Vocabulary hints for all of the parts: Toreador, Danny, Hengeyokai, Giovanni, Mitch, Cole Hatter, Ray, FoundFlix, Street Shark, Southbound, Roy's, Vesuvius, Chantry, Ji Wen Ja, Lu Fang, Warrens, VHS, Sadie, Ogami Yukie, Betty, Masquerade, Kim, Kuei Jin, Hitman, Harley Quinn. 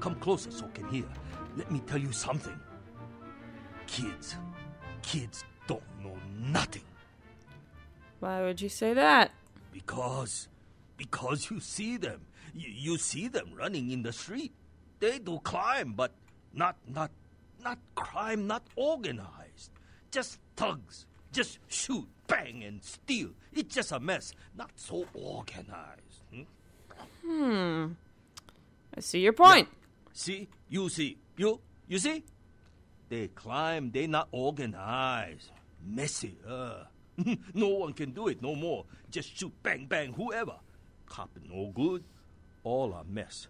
Come closer so I can hear. Let me tell you something. Kids don't know nothing. Why would you say that? Because you see them. You see them running in the street. They do crime, but not crime, not organized. Just thugs. Just shoot, bang, and steal. It's just a mess. Not so organized. I see your point. Yeah. You see? They climb. They not organized. Messy. No one can do it no more. Just shoot, bang, bang, whoever. Cop no good. All a mess.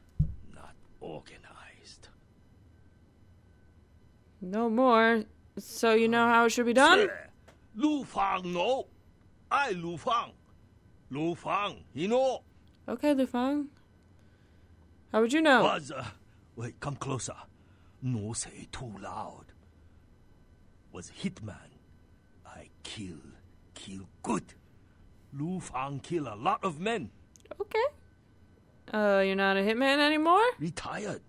Not organized. No more. So you know how it should be done? Yeah. Lu Fang, no. I Lu Fang. Lu Fang, he know. Okay, Lu Fang. How would you know? Wait, come closer. No say too loud. Was hitman. I kill good. Lu Fang kill a lot of men. Okay. You're not a hitman anymore? Retired.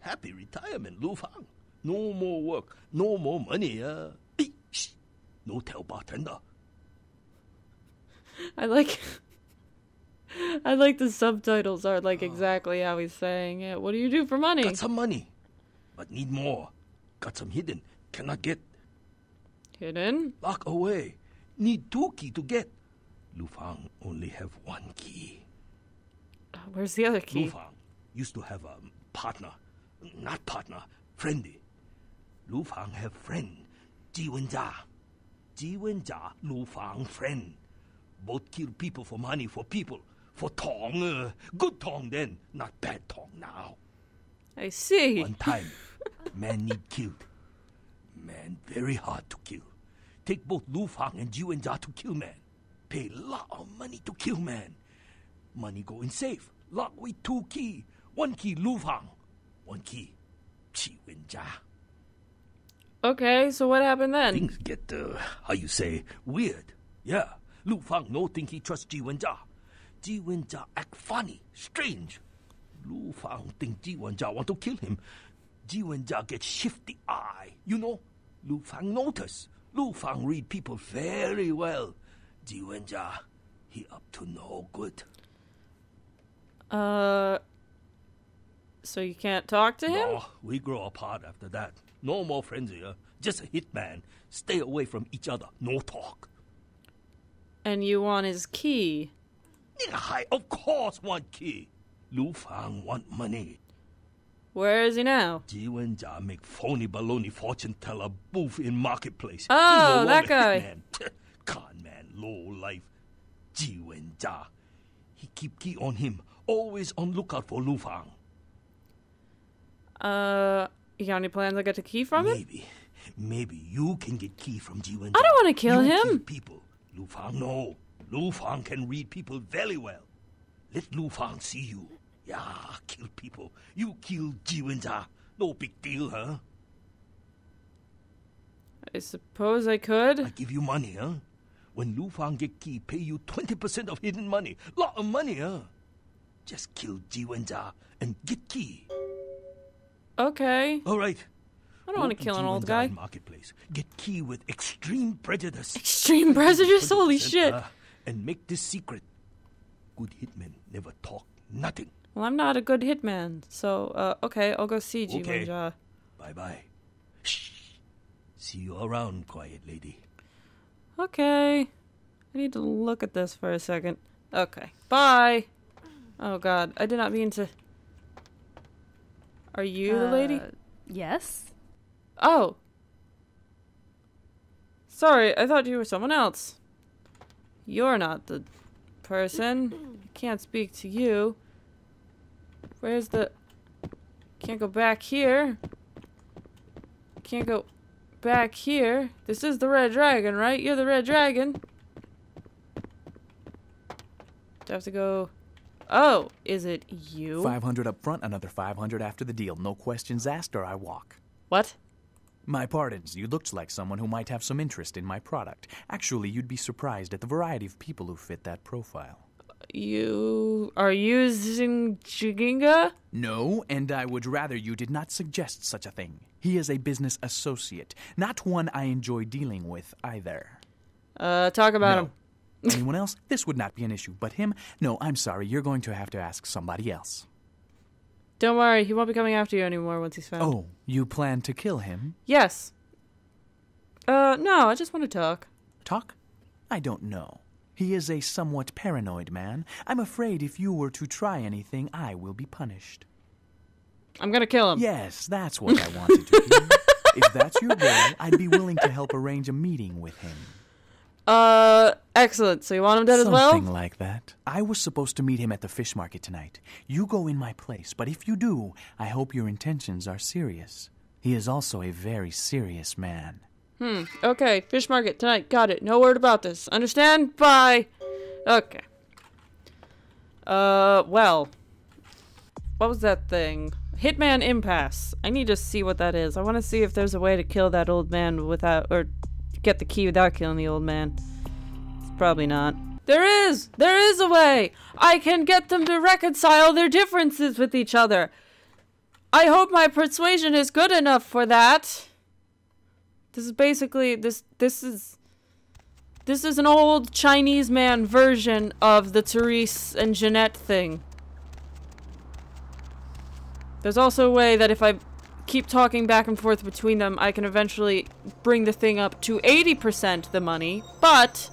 Happy retirement, Lu Fang. No more work, no more money. No tell bartender. I like the subtitles are like exactly how he's saying it. What do you do for money? Got some money, but need more. Got some hidden, cannot get. Hidden? Lock away. Need 2 keys to get. Lu Fang only have 1 key. Where's the other key? Lu Fang used to have a partner. Not partner, friendly. Lu Fang have friend, Ji Wen Ja. Ji Wen Ja, Lu Fang friend. Both kill people for money, for people, for tong. Good tong then, not bad tong now. I see. One time, man need killed. Man very hard to kill. Take both Lu Fang and Ji Wen Ja to kill man. Pay lot of money to kill man. Money go in safe. Lock with 2 keys. 1 key Lu Fang, 1 key Ji Wen Ja. Okay, so what happened then? Things get, how you say, weird. Yeah, Lu Fang no think he trusts Ji Wen Ja. Ji Wen Ja act funny, strange. Lu Fang think Ji Wen Ja want to kill him. Ji Wen Ja get shifty eye, you know. Lu Fang notice. Lu Fang read people very well. Ji Wen Ja, he up to no good. So you can't talk to him? No, we grow apart after that. No more friends here. Just a hitman. Stay away from each other. No talk. And you want his key? I, of course, want key. Lu Fang want money. Where is he now? Ji Wen Ja make phony baloney fortune teller booth in marketplace. Oh, that guy. Con man, low life. Ji Wen Ja. He keep key on him. Always on lookout for Lu Fang. You got any plans to get the key from him? Maybe you can get key from Ji Wen Ja. I don't want to kill him. Kill people. Lu Fang, no. Lu Fang can read people very well. Let Lu Fang see you. Yeah, kill people. You kill Ji Wen Ja. No big deal, huh? I suppose I could. I give you money, huh? When Lu Fang get key, pay you 20% of hidden money. Lot of money, huh? Just kill Ji Wen Ja and get key. Okay. All right. I don't want to kill an old guy. Marketplace. Get key with extreme prejudice. Extreme prejudice? Holy shit. And make this secret. Good hitmen never talk nothing. Well, I'm not a good hitman. So, okay, I'll go see Ji Wen Ja. Bye-bye. Shh. See you around, quiet lady. Okay. I need to look at this for a second. Okay. Bye. Oh, God. I did not mean to... Are you the lady? Yes. Oh. Sorry, I thought you were someone else. You're not the person. I can't speak to you. Where's the... Can't go back here. Can't go back here. This is the red dragon, right? You're the red dragon. Do I have to go... Oh, is it you? 500 up front, another 500 after the deal. No questions asked or I walk. What? My pardons. You looked like someone who might have some interest in my product. Actually, you'd be surprised at the variety of people who fit that profile. You are using Jiginga? No, and I would rather you did not suggest such a thing. He is a business associate, not one I enjoy dealing with either. Talk about him. Anyone else? This would not be an issue, but him? No, I'm sorry. You're going to have to ask somebody else. Don't worry. He won't be coming after you anymore once he's found. Oh, you plan to kill him? Yes. No, I just want to talk. Talk? I don't know. He is a somewhat paranoid man. I'm afraid if you were to try anything, I will be punished. I'm gonna kill him. Yes, that's what I wanted to do. If that's your goal, I'd be willing to help arrange a meeting with him. Excellent. So you want him dead as well? Something like that. I was supposed to meet him at the fish market tonight. You go in my place, but if you do, I hope your intentions are serious. He is also a very serious man. Hmm. Okay. Fish market tonight. Got it. No word about this. Understand? Bye. Okay. Well. What was that thing? Hitman Impasse. I need to see what that is. I want to see if there's a way to kill that old man without, or get the key without killing the old man. It's probably not. There is a way! I can get them to reconcile their differences with each other! I hope my persuasion is good enough for that! This is basically, this is an old Chinese man version of the Therese and Jeanette thing. There's also a way that if I keep talking back and forth between them, I can eventually bring the thing up to 80% the money, but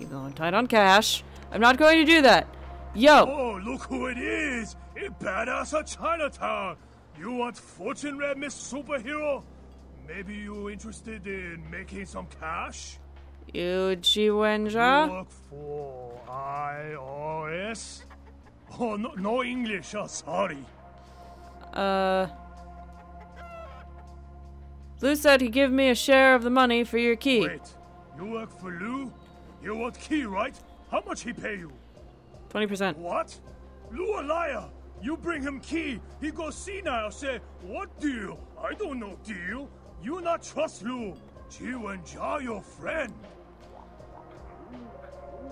even though I'm tight on cash, I'm not going to do that. Yo! Oh, look who it is! A badass of Chinatown! You want fortune, Red Miss Superhero? Maybe you interested in making some cash? You Ji Wen Ja? You work for IRS? Oh, no English, oh, sorry. Lou said he give me a share of the money for your key. Wait, you work for Lou? You want key, right? How much he pay you? 20%. What? Lou a liar! You bring him key, he go senile, say, what deal? I don't know deal. You not trust Lou. Ji Wen Ja your friend.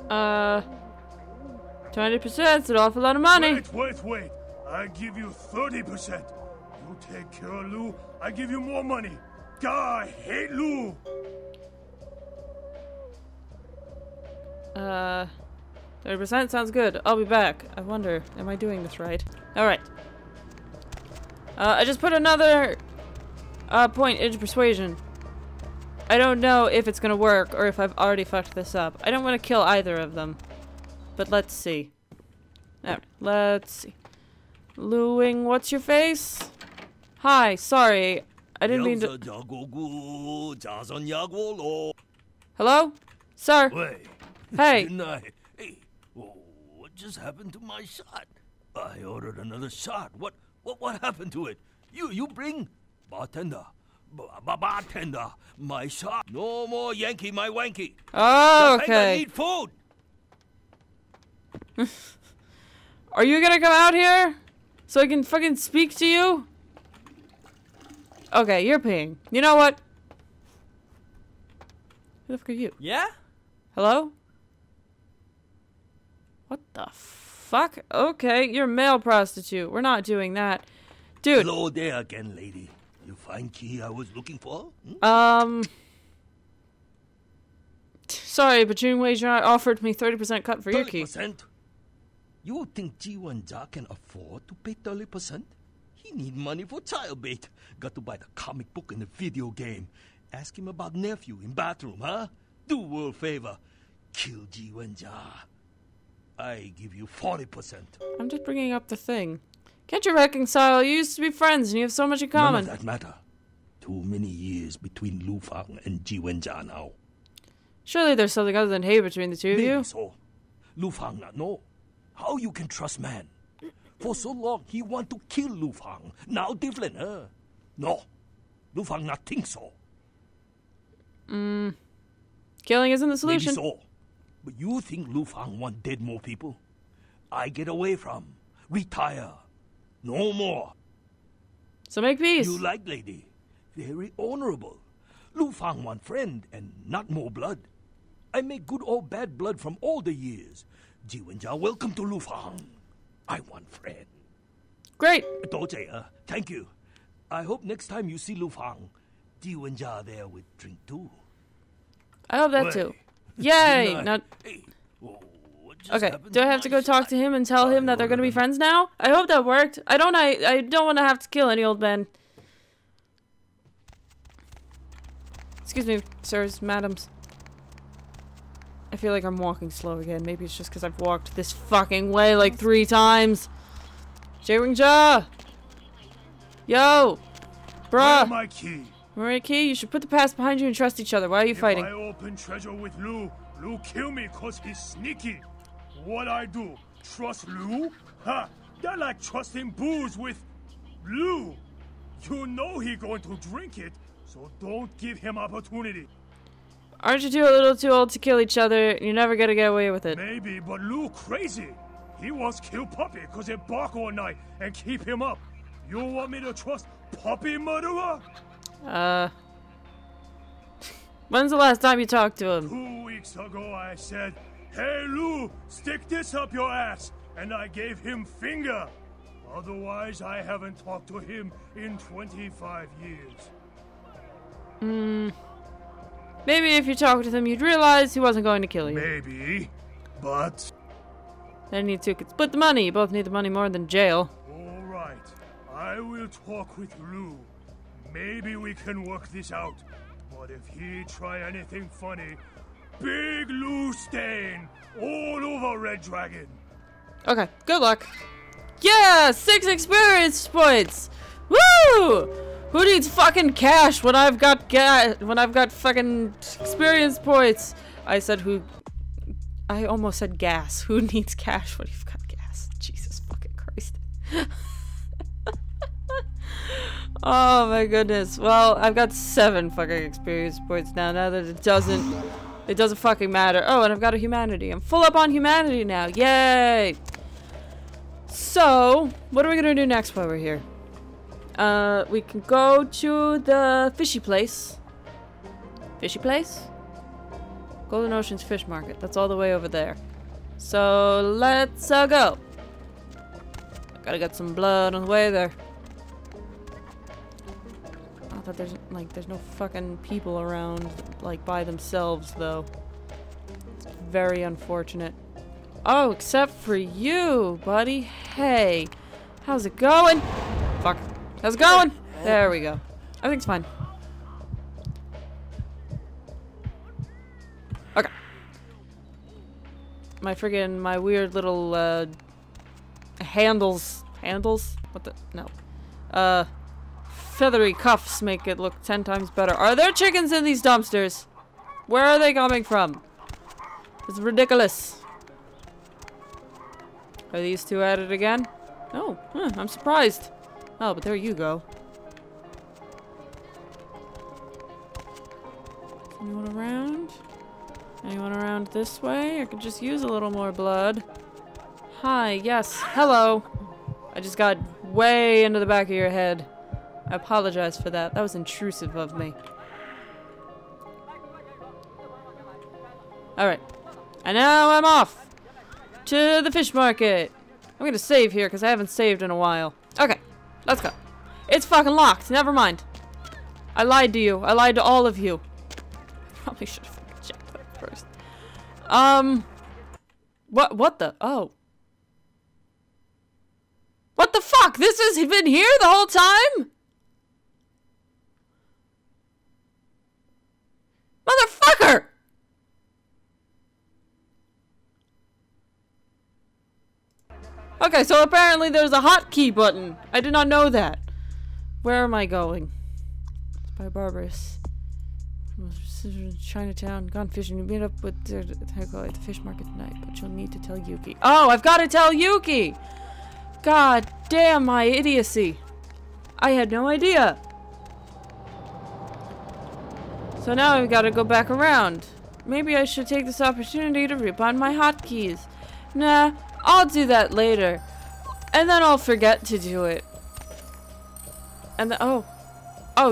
20%'s an awful lot of money. Wait. I give you 30%. You take care of Lou, I give you more money. God, I hate Lou. Uh, 30% sounds good. I'll be back. I wonder, am I doing this right? Alright. I just put another point into persuasion. I don't know if it's gonna work or if I've already fucked this up. I don't want to kill either of them. But let's see. Alright, let's see. Luing, what's your face? Hi, sorry. I didn't mean to... Hello? Sir? Wait. Hey. Good night. Hey, what just happened to my shot? I ordered another shot. What happened to it? You bring? Bartender. My shot. No more Yankee, my wanky. Oh, okay. I need food. Are you gonna come out here? So I can fucking speak to you? Okay, you're peeing. You know what? Who the fuck are you? Yeah? Hello? What the fuck? Okay, you're male prostitute. We're not doing that. Dude. Hello there again, lady. You find key I was looking for? Hmm? Sorry, but Ji Wen Ja offered me 30% cut for 30%? Your key. You think Ji Wen Ja can afford to pay 30%? He need money for child bait. Got to buy the comic book and the video game. Ask him about nephew in bathroom, huh? Do world favor. Kill Ji Wen Ja. I give you 40%. I'm just bringing up the thing. Can't you reconcile? You used to be friends and you have so much in common. None of that matter. Too many years between Lu Fang and Ji Wen Ja now. Surely there's something other than hate between the two of you. Maybe so. Lu Fang not know. How you can trust man? For so long, he want to kill Lu Fang. Now different, huh? No. Lu Fang not think so. Killing isn't the solution. Maybe so. But you think Lu Fang want dead more people? I get away from. Retire. No more. So make peace. You like lady. Very honorable. Lu Fang want friend and not more blood. I make good or bad blood from all the years. Ji Wen Ja, welcome to Lu Fang. I want Fred. Great. Thank you. I hope next time you see Lu Fang, Ji Wen Ja there with drink too. I hope that too. Yay! Not... Okay, do I have to go talk to him and tell him that they're gonna be friends now? I hope that worked. I don't want to have to kill any old men. Excuse me, sirs, madams. I feel like I'm walking slow again. Maybe it's just because I've walked this fucking way like 3 times. Ji Wen Ja! Yo! Bruh! Marie Key, you should put the past behind you and trust each other. Why are you fighting? If I open treasure with Lu, Lu kill me cause he's sneaky. What I do? Trust Lu? Huh? That like trusting booze with Lu. You know he going to drink it. So don't give him opportunity. Aren't you two a little too old to kill each other? And you're never gonna get away with it. Maybe, but Lu crazy. He wants to kill Puppy because they bark all night and keep him up. You want me to trust Puppy murderer? When's the last time you talked to him? 2 weeks ago I said, hey Lu, stick this up your ass. And I gave him finger. Otherwise I haven't talked to him in 25 years. Hmm. Maybe if you talked with him, you'd realize he wasn't going to kill you. Maybe, but... Then you two could split the money. You both need the money more than jail. Alright, I will talk with Lu. Maybe we can work this out. But if he try anything funny, big Lu stain all over Red Dragon. Okay, good luck. Yeah, 6 experience points! Woo! Who needs fucking cash when I've got fucking experience points? I said who? I almost said gas. Who needs cash when you've got gas? Jesus fucking Christ! Oh my goodness. Well, I've got 7 fucking experience points now. Now that it doesn't fucking matter. Oh, and I've got a humanity. I'm full up on humanity now. Yay! So, what are we gonna do next while we're here? We can go to the fishy place. Fishy place? Golden Ocean's Fish Market. That's all the way over there. So let's go. Gotta get some blood on the way there. I thought there's no fucking people around like by themselves though. It's very unfortunate. Oh, except for you, buddy. Hey, how's it going? Fuck. How's it going? There we go. Everything's fine. Okay. My weird little, handles. Handles? What the? No. Feathery cuffs make it look 10 times better. Are there chickens in these dumpsters? Where are they coming from? It's ridiculous. Are these two at it again? Oh, I'm surprised. Oh, but there you go. Anyone around? Anyone around this way? I could just use a little more blood. Hi, yes, hello. I just got way into the back of your head. I apologize for that. That was intrusive of me. Alright. And now I'm off to the fish market. I'm gonna save here because I haven't saved in a while. Okay. Let's go. It's fucking locked. Never mind. I lied to you. I lied to all of you. Probably should have fucking checked that first. What the? Oh. What the fuck? This has been here the whole time? Motherfucker! Okay, so apparently there's a hotkey button. I did not know that. Where am I going? It's by Barbarous. Chinatown. Gone fishing. You meet up with Taiko at the fish market tonight, but you'll need to tell Yuki. Oh, I've got to tell Yuki! God damn my idiocy. I had no idea. So now I've got to go back around. Maybe I should take this opportunity to rip on my hotkeys. Nah. I'll do that later, and then I'll forget to do it. And then, oh,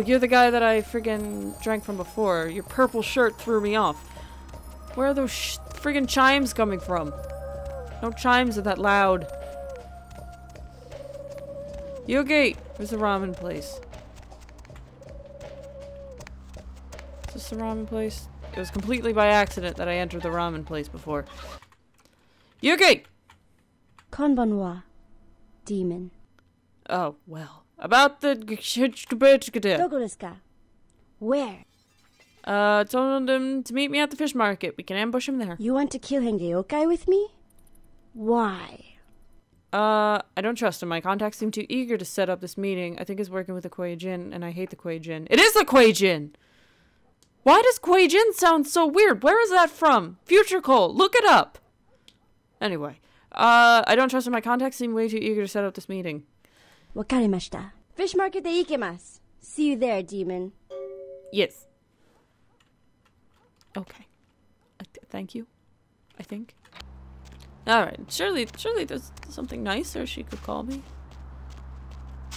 you're the guy that I friggin' drank from before. Your purple shirt threw me off. Where are those friggin' chimes coming from? No chimes are that loud. Yogi! Where's the ramen place? Is this the ramen place? It was completely by accident that I entered the ramen place before. Yugi! Konbanwa. Demon. Oh, well. About the... Dogoresuka. Where? Told him to meet me at the fish market. We can ambush him there. You want to kill Hengeyokai with me? Why? I don't trust him. My contacts seem too eager to set up this meeting. I think he's working with the Kuei Jin, and I hate the Kuei Jin. It is the Kuei Jin! Why does Kuei Jin sound so weird? Where is that from? Future Cole, look it up! Anyway, I don't trust him. My contacts seem way too eager to set up this meeting. Wakarimashita. Fish market de ikemasu. See you there, demon. Yes. Okay. Thank you, I think. Alright, surely there's something nicer she could call me.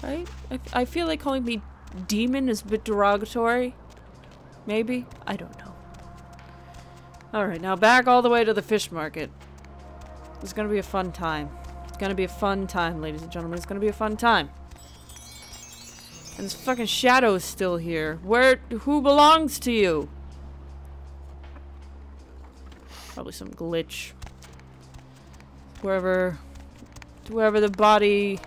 Right? I feel like calling me demon is a bit derogatory. Maybe? I don't know. Alright, now back all the way to the fish market. It's gonna be a fun time. It's gonna be a fun time, ladies and gentlemen. It's gonna be a fun time. And this fucking shadow is still here. Who belongs to you? Probably some glitch. Wherever the body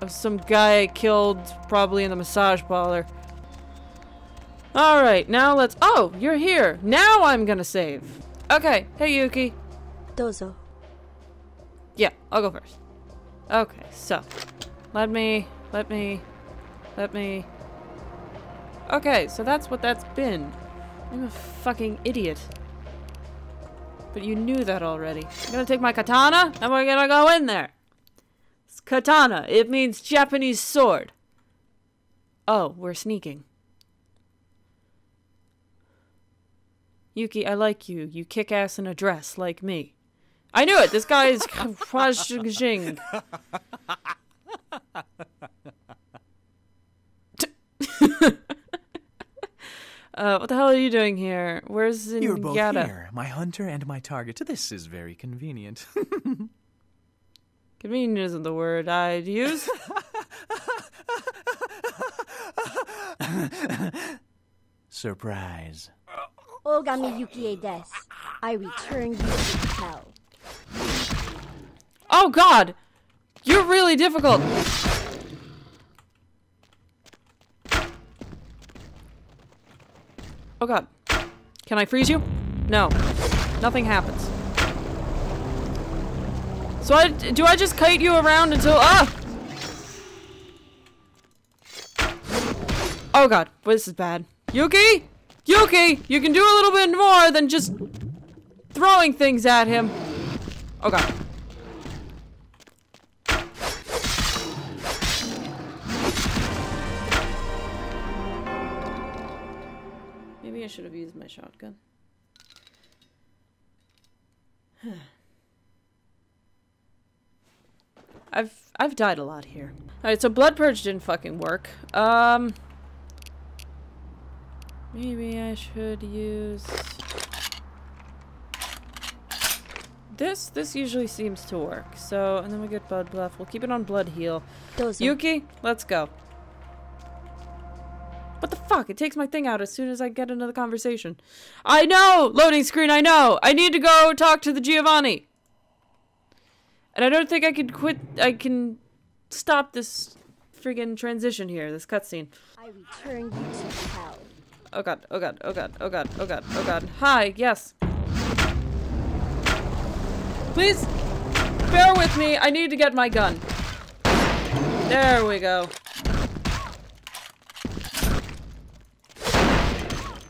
of some guy killed, probably in the massage parlor. Alright, now let's- Oh! You're here! Now I'm gonna save! Okay, hey Yuki. Dozo. Yeah, I'll go first. Okay, so. Let me... Okay, so that's what that's been. I'm a fucking idiot. But you knew that already. I'm gonna take my katana, and we're gonna go in there! It's katana. It means Japanese sword. Oh, we're sneaking. Yuki, I like you. You kick ass in a dress, like me. I knew it! This guy is... What the hell are you doing here? Where's Zingata? You're both here, my hunter and my target. This is very convenient. Convenient isn't the word I'd use. Surprise. Ogami Yukie des. I return you to hell. Oh god! You're really difficult! Oh god. Can I freeze you? No. Nothing happens. So do I just kite you around until- Ah! Oh god. Well, this is bad. Yuki? Yuki, you can do a little bit more than just throwing things at him. Oh god. Maybe I should have used my shotgun. I've died a lot here. Alright, so blood purge didn't fucking work. Maybe I should use... This usually seems to work. So, and then we get Blood Bluff. We'll keep it on Blood Heal. Dozo. Yuki, let's go. What the fuck? It takes my thing out as soon as I get into the conversation. I know! Loading screen, I know! I need to go talk to the Giovanni! And I don't think I can quit... I can stop this friggin' transition here, this cutscene. I return you to hell. Oh god, oh god, oh god, oh god, oh god, oh god. Hi, yes. Please, bear with me. I need to get my gun. There we go.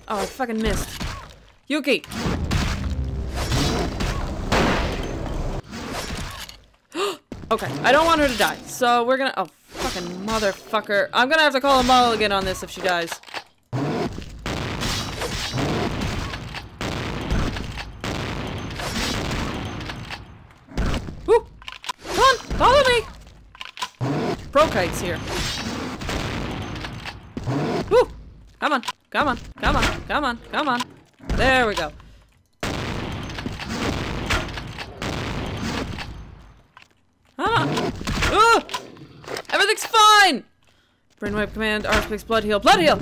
Oh, I fucking missed. Yuki! Okay, I don't want her to die, so we're gonna- Oh, fucking motherfucker. I'm gonna have to call a mulligan on this if she dies. Follow me! Pro kite's here. Woo! Come on, come on, come on, come on, come on. There we go. Pacific's fine! Brainwipe command, RSPX, blood heal. Blood heal!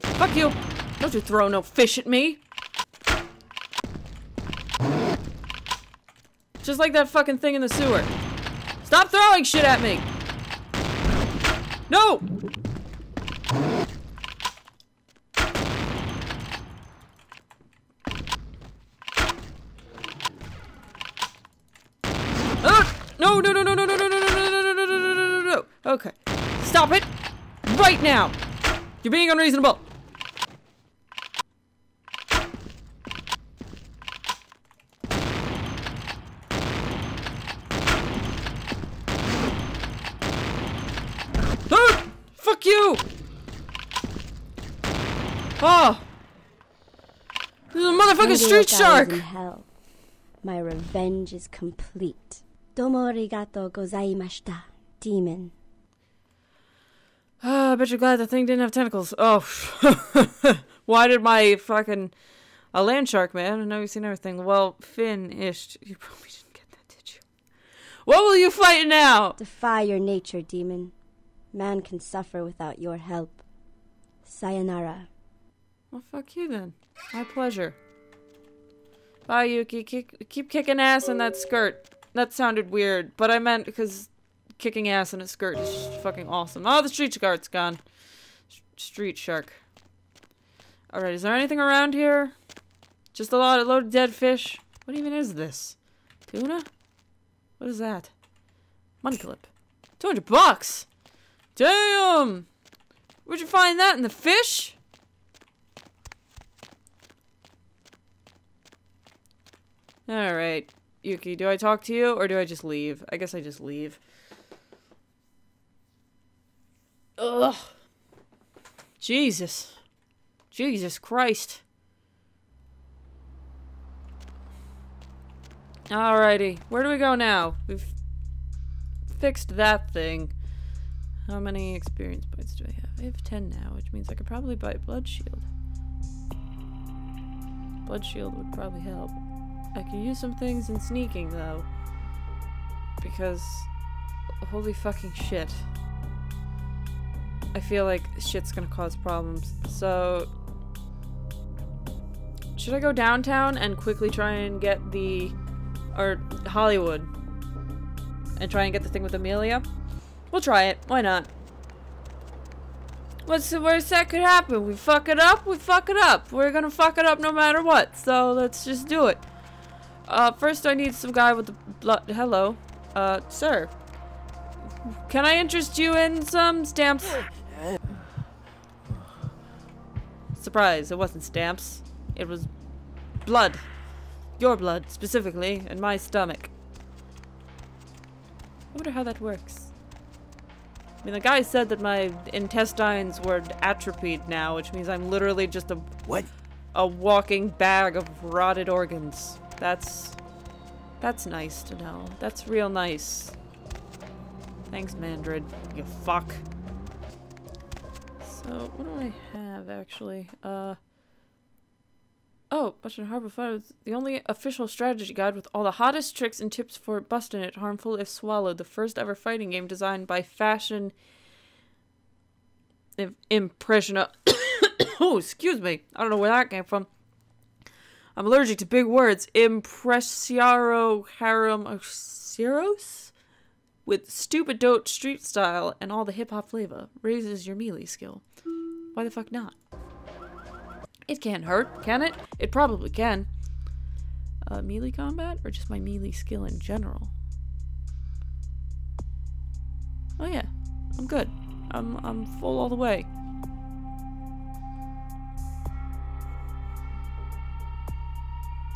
Fuck you! Don't you throw no fish at me! Just like that fucking thing in the sewer. Stop throwing shit at me! No! No, no, no, no, no, no, no, no, no, no, no, no, no, no. Okay. Stop it! Right now! You're being unreasonable! No! Fuck you! Oh! This is a motherfucking street shark! My revenge is complete. Domo arigato gozaimashita, demon. I bet you're glad the thing didn't have tentacles. Oh, why did my fucking... A land shark, man. I know you've seen everything. Well, Finn-ish. You probably didn't get that, did you? What will you fight now? Defy your nature, demon. Man can suffer without your help. Sayonara. Well, fuck you then. My pleasure. Bye, Yuki. Keep kicking ass in that skirt. That sounded weird, but I meant because kicking ass in a skirt is fucking awesome. Oh, the street shark's gone. Street shark. Alright, is there anything around here? Just a load of dead fish? What even is this? Tuna? What is that? Money clip. $200 bucks! Damn! Where'd you find that in the fish? Alright. Yuki, do I talk to you, or do I just leave? I guess I just leave. Ugh. Jesus. Jesus Christ. Alrighty. Where do we go now? We've fixed that thing. How many experience points do I have? I have 10 now, which means I could probably buy Blood Shield. Blood Shield would probably help. I can use some things in sneaking, though. Because... holy fucking shit. I feel like shit's gonna cause problems, so... should I go downtown and quickly try and get the... or Hollywood. And try and get the thing with Amelia? We'll try it. Why not? What's the worst that could happen? We fuck it up? We fuck it up. We're gonna fuck it up no matter what, so let's just do it. First I need some guy with the blood. Hello. Sir. Can I interest you in some stamps? Surprise, it wasn't stamps. It was blood. Your blood, specifically, in my stomach. I wonder how that works. I mean, the guy said that my intestines were atrophied now, which means I'm literally just a... what? A walking bag of rotted organs. That's nice to know. That's real nice. Thanks, Mandred. You fuck. So, what do I have, actually? Oh, Bustin' Harbor Fire is the only official strategy guide with all the hottest tricks and tips for bustin' it, harmful if swallowed. The first ever fighting game designed by fashion... impression of... oh, excuse me. I don't know where that came from. I'm allergic to big words. Impressiaro Harum-Ceros? With stupid dope street style and all the hip-hop flavor. Raises your melee skill. Why the fuck not? It can't hurt, can it? It probably can. Melee combat? Or just my melee skill in general? Oh yeah. I'm good. I'm full all the way.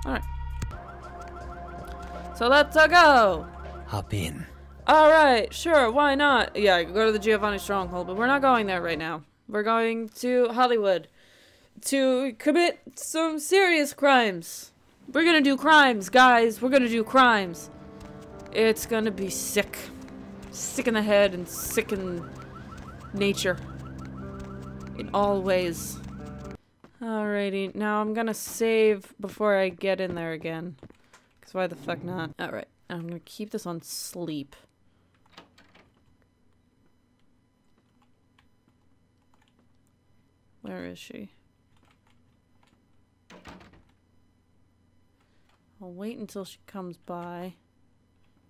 Alright. So let's go! Hop in. Alright, sure, why not? Yeah, I can go to the Giovanni Stronghold, but we're not going there right now. We're going to Hollywood to commit some serious crimes. We're gonna do crimes, guys. We're gonna do crimes. It's gonna be sick. Sick in the head and sick in nature. In all ways. Alrighty, now I'm gonna save before I get in there again. Because why the fuck not? Alright, I'm gonna keep this on sleep. Where is she? I'll wait until she comes by.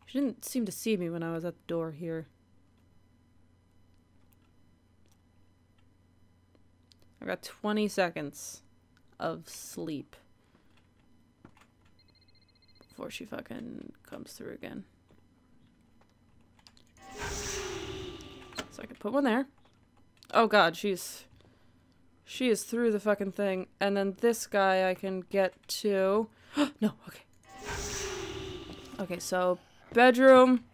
She didn't seem to see me when I was at the door here. I got 20 seconds of sleep before she fucking comes through again. So I can put one there. Oh god, she is through the fucking thing. And then this guy I can get to... no, okay. Okay, so bedroom.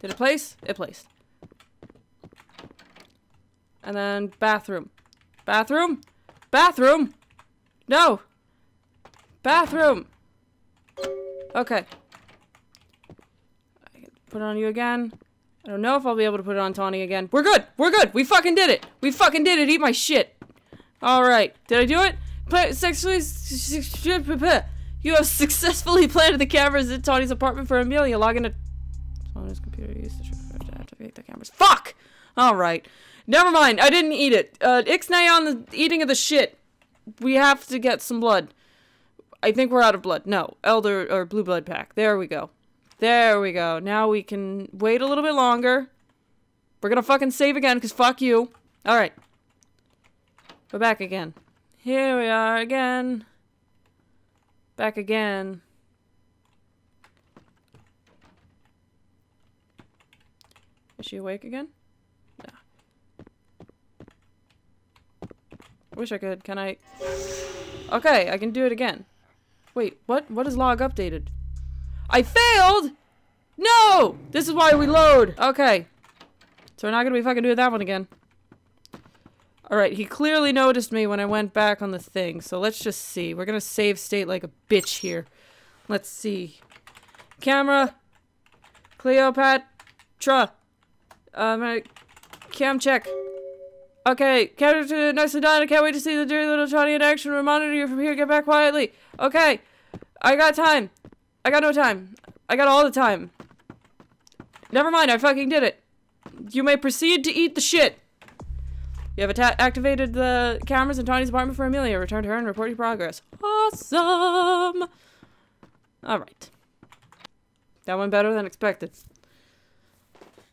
Did it place? It placed. And then bathroom. Bathroom? Bathroom? No! Bathroom! Okay. I can put it on you again. I don't know if I'll be able to put it on Tawny again. We're good! We're good! We fucking did it! We fucking did it! Eat my shit! Alright. Did I do it? You have successfully planted the cameras at Tawny's apartment for Amelia. Log into Tawny's computer. Use the to activate the cameras. Fuck! Alright. Never mind, I didn't eat it. Ixnay on the eating of the shit. We have to get some blood. I think we're out of blood. No, elder or blue blood pack. There we go. There we go. Now we can wait a little bit longer. We're gonna fucking save again, because fuck you. Alright. Go back again. Here we are again. Back again. Is she awake again? Wish I could. Can I? Okay, I can do it again. Wait, what? What is log updated? I failed! No! This is why we load! Okay. So we're not gonna be fucking doing that one again. Alright, he clearly noticed me when I went back on the thing, so let's just see. We're gonna save state like a bitch here. Let's see. Camera. Cleopatra. Cam check. Okay, capture nicely done. I can't wait to see the dirty little Johnny in action. We'll monitor you from here. Get back quietly. Okay, I got time. I got no time. I got all the time. Never mind, I fucking did it. You may proceed to eat the shit. You have activated the cameras in Tawny's apartment for Amelia. Return to her and report your progress. Awesome. Alright. That went better than expected.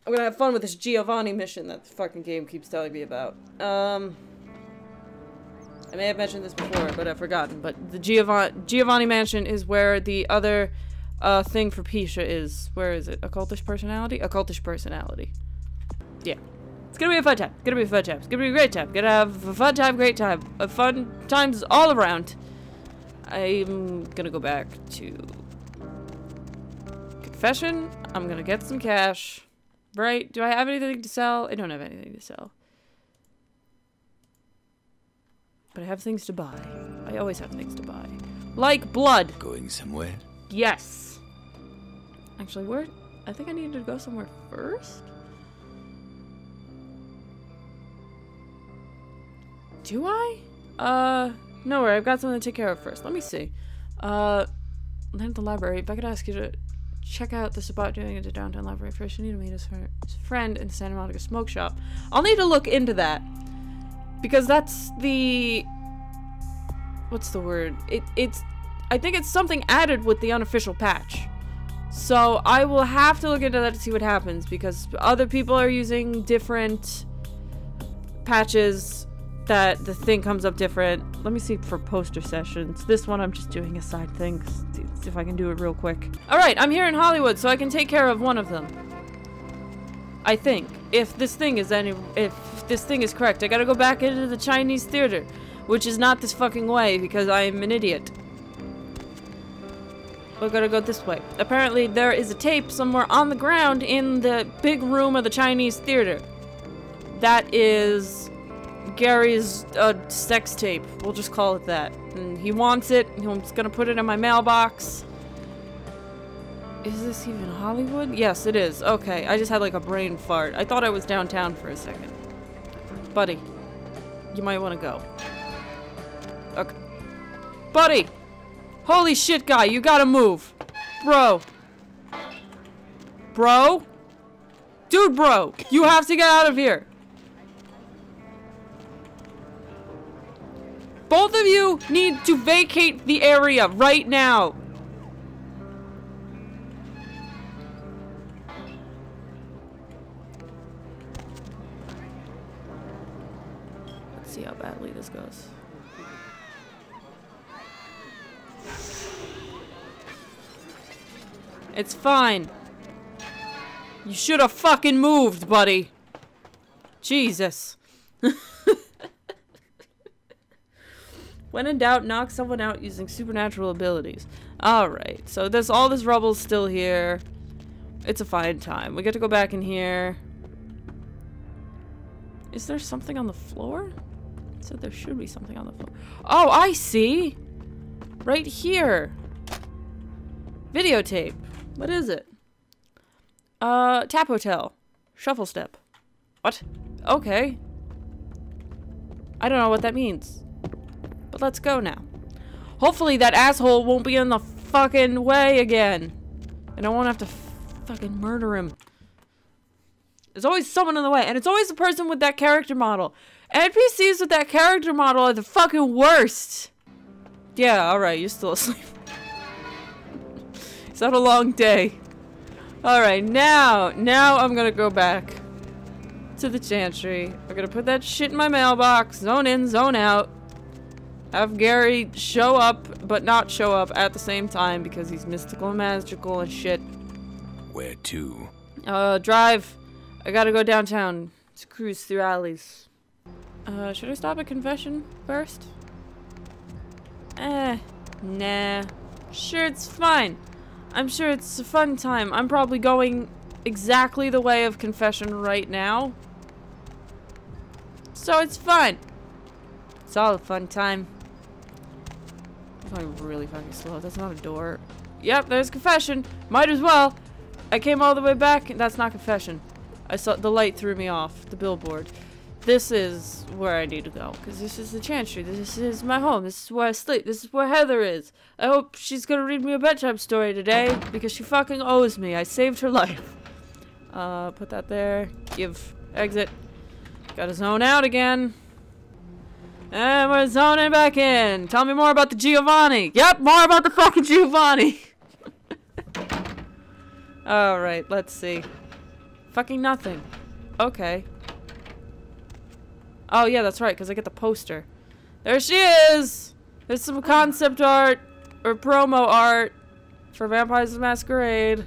I'm gonna have fun with this Giovanni mission that the fucking game keeps telling me about. I may have mentioned this before, but I've forgotten. But the Giovanni mansion is where the other thing for Pisha is. Where is it? Occultish personality? Occultish personality. Yeah. It's gonna be a fun time. It's gonna be a fun time. It's gonna be a great time. Gonna have a fun time, great time. A fun times all around. I'm gonna go back to confession. I'm gonna get some cash. Right? Do I have anything to sell? I don't have anything to sell. But I have things to buy. I always have things to buy. Like blood! Going somewhere? Yes! Actually, where? I think I needed to go somewhere first? Do I? No worry. I've got something to take care of first. Let me see. Land at the library. If I could ask you to... check out this about doing it to downtown library first. You need to meet his friend in Santa Monica Smoke Shop. I'll need to look into that. Because that's the... what's the word? It's... I think it's something added with the unofficial patch. So I will have to look into that to see what happens. Because other people are using different patches that the thing comes up different. Let me see for poster sessions. This one I'm just doing a side thing. See if I can do it real quick. Alright, I'm here in Hollywood, so I can take care of one of them. I think. If this thing is if this thing is correct. I gotta go back into the Chinese theater. Which is not this fucking way, because I am an idiot. We're gonna go this way. Apparently there is a tape somewhere on the ground in the big room of the Chinese theater. That is... Gary's sex tape. We'll just call it that. And he wants it. I'm just gonna put it in my mailbox. Is this even Hollywood? Yes, it is. Okay, I just had like a brain fart. I thought I was downtown for a second. Buddy, you might want to go. Okay. Buddy! Holy shit, guy, you gotta move. Bro. Bro? Dude, bro, you have to get out of here. Both of you need to vacate the area right now. Let's see how badly this goes. It's fine. You should have fucking moved, buddy. Jesus. When in doubt, knock someone out using supernatural abilities. Alright, so this, all this rubble's still here. It's a fine time. We get to go back in here. Is there something on the floor? It said there should be something on the floor. Oh, I see! Right here. Videotape. What is it? Tap Hotel. Shuffle step. What? Okay. I don't know what that means. But let's go now. Hopefully that asshole won't be in the fucking way again. And I won't have to fucking murder him. There's always someone in the way. And it's always the person with that character model. NPCs with that character model are the fucking worst. Yeah, alright, you're still asleep. It's not a long day. Alright, now I'm gonna go back to the Chantry. I'm gonna put that shit in my mailbox. Zone in, zone out. Have Gary show up, but not show up at the same time because he's mystical and magical and shit. Where to? Drive. I gotta go downtown to cruise through alleys. Should I stop at confession first? Nah. Sure, it's fine. I'm sure it's a fun time. I'm probably going exactly the way of confession right now. So it's fun. It's all a fun time. I'm really fucking slow. That's not a door. Yep, there's confession. Might as well. I came all the way back. And that's not confession. I saw the light threw me off. The billboard. This is where I need to go. Because this is the Chantry. This is my home. This is where I sleep. This is where Heather is. I hope she's going to read me a bedtime story today. Because she fucking owes me. I saved her life. Put that there. Give. Exit. Gotta zone out again. And we're zoning back in. Tell me more about the Giovanni. Yep, more about the fucking Giovanni. Alright, let's see. Fucking nothing. Okay. Oh yeah, that's right, because I get the poster. There she is! There's some concept art, or promo art, for Vampires of Masquerade.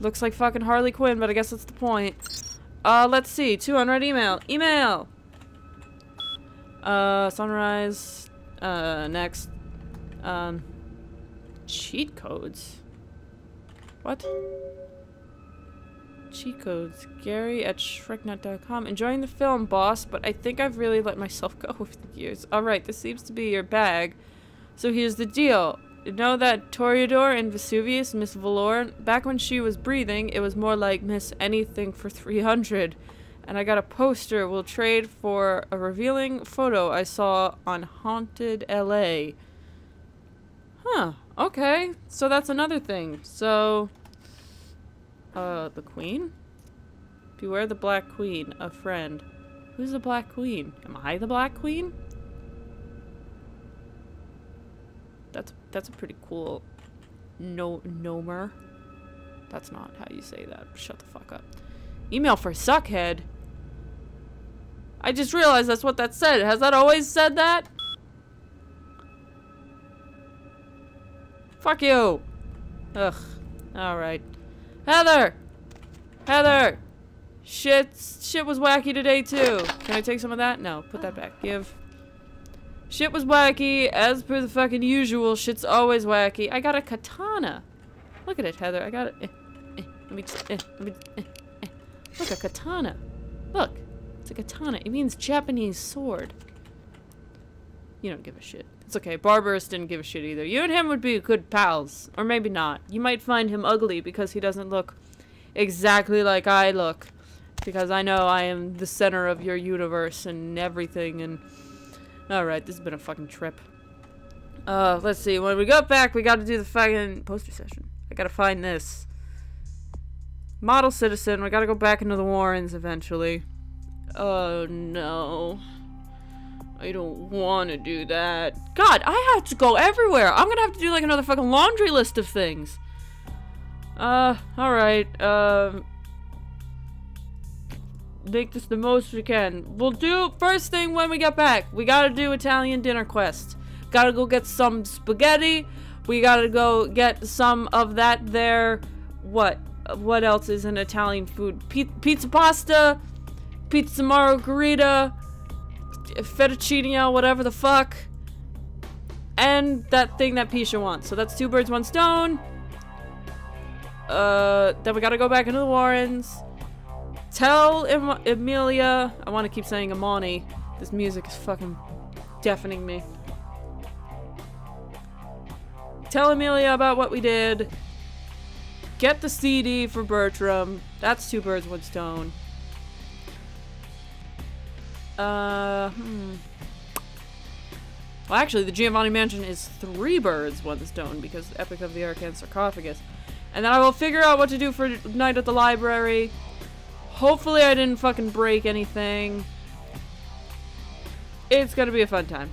Looks like fucking Harley Quinn, but I guess that's the point. Let's see. 200 email. Email! Sunrise, next, cheat codes? What? Cheat codes, Gary@shreknut.com. Enjoying the film, boss, but I think I've really let myself go over the years. Alright, this seems to be your bag. So here's the deal. You know that Toreador in Vesuvius, Miss Valor, back when she was breathing, it was more like Miss Anything for 300. And I got a poster we'll trade for a revealing photo I saw on Haunted LA. Huh. Okay. So that's another thing. So, the Queen? Beware the Black Queen, a friend. Who's the Black Queen? Am I the Black Queen? That's a pretty cool nomer. That's not how you say that. Shut the fuck up. Email for Suckhead? I just realized that's what that said. Has that always said that? Fuck you. Ugh. Alright. Heather! Heather! Shit was wacky today too. Can I take some of that? No. Put that back. Give. Shit was wacky. As per the fucking usual, shit's always wacky. I got a katana. Look at it, Heather. I got it. Let me Look, a katana. Look. It's a katana. It means Japanese sword. You don't give a shit. It's okay. Barbarous didn't give a shit either. You and him would be good pals. Or maybe not. You might find him ugly because he doesn't look exactly like I look. Because I know I am the center of your universe and everything and... Alright, this has been a fucking trip. Let's see. When we got back, we gotta do the fucking poster session. I gotta find this. Model citizen, we gotta go back into the Warrens eventually. Oh no. I don't want to do that. God, I have to go everywhere. I'm gonna have to do like another fucking laundry list of things. Alright, make this the most we can. We'll do first thing when we get back. We gotta do Italian dinner quest. Gotta go get some spaghetti. We gotta go get some of that there. What else is in Italian food? Pizza pasta, pizza margherita, fettuccine, whatever the fuck. And that thing that Pisha wants. So that's two birds, one stone. Then we gotta go back into the Warrens. Tell Emilia, I want to keep saying Imani. This music is fucking deafening me. Tell Emilia about what we did. Get the CD for Bertram. That's two birds, one stone. Well, actually, the Giovanni Mansion is three birds, one stone because Epic of the Arcane Sarcophagus. And then I will figure out what to do for night at the library. Hopefully I didn't fucking break anything. It's gonna be a fun time.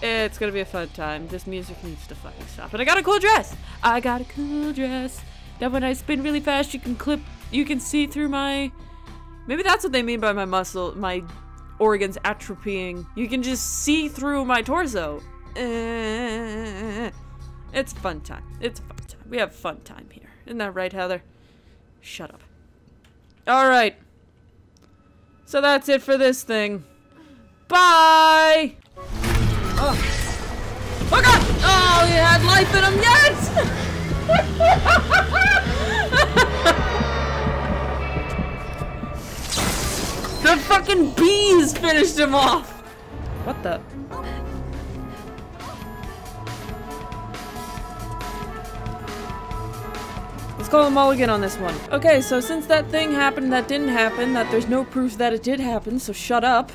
It's gonna be a fun time. This music needs to fucking stop. And I got a cool dress! I got a cool dress. That when I spin really fast, you can see through my... Maybe that's what they mean by my muscle, my organs atrophying. You can just see through my torso. It's a fun time. It's a fun time. We have fun time here. Isn't that right, Heather? Shut up. Alright. So that's it for this thing. Bye! Oh god! Oh, he had life in him yet! The fucking bees finished him off! What the? Let's call a mulligan on this one. Okay, so since that thing happened that didn't happen, that there's no proof that it did happen, so shut up.